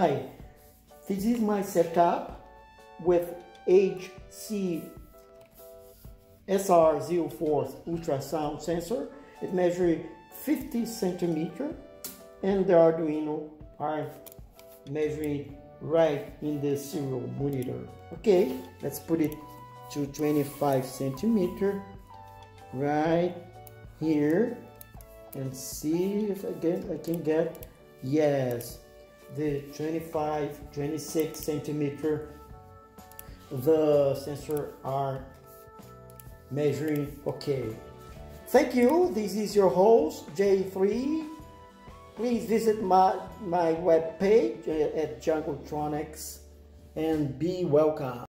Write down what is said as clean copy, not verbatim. Hi, this is my setup with HC-SR04 ultrasound sensor. It measures 50 centimeters and the Arduino are measuring right in the serial monitor. Okay, let's put it to 25 centimeters right here and see if again I can get, yes, the 26 centimeter the sensor are measuring okay. Thank you. This is your host J3. Please visit my webpage at Jungletronics and be welcome.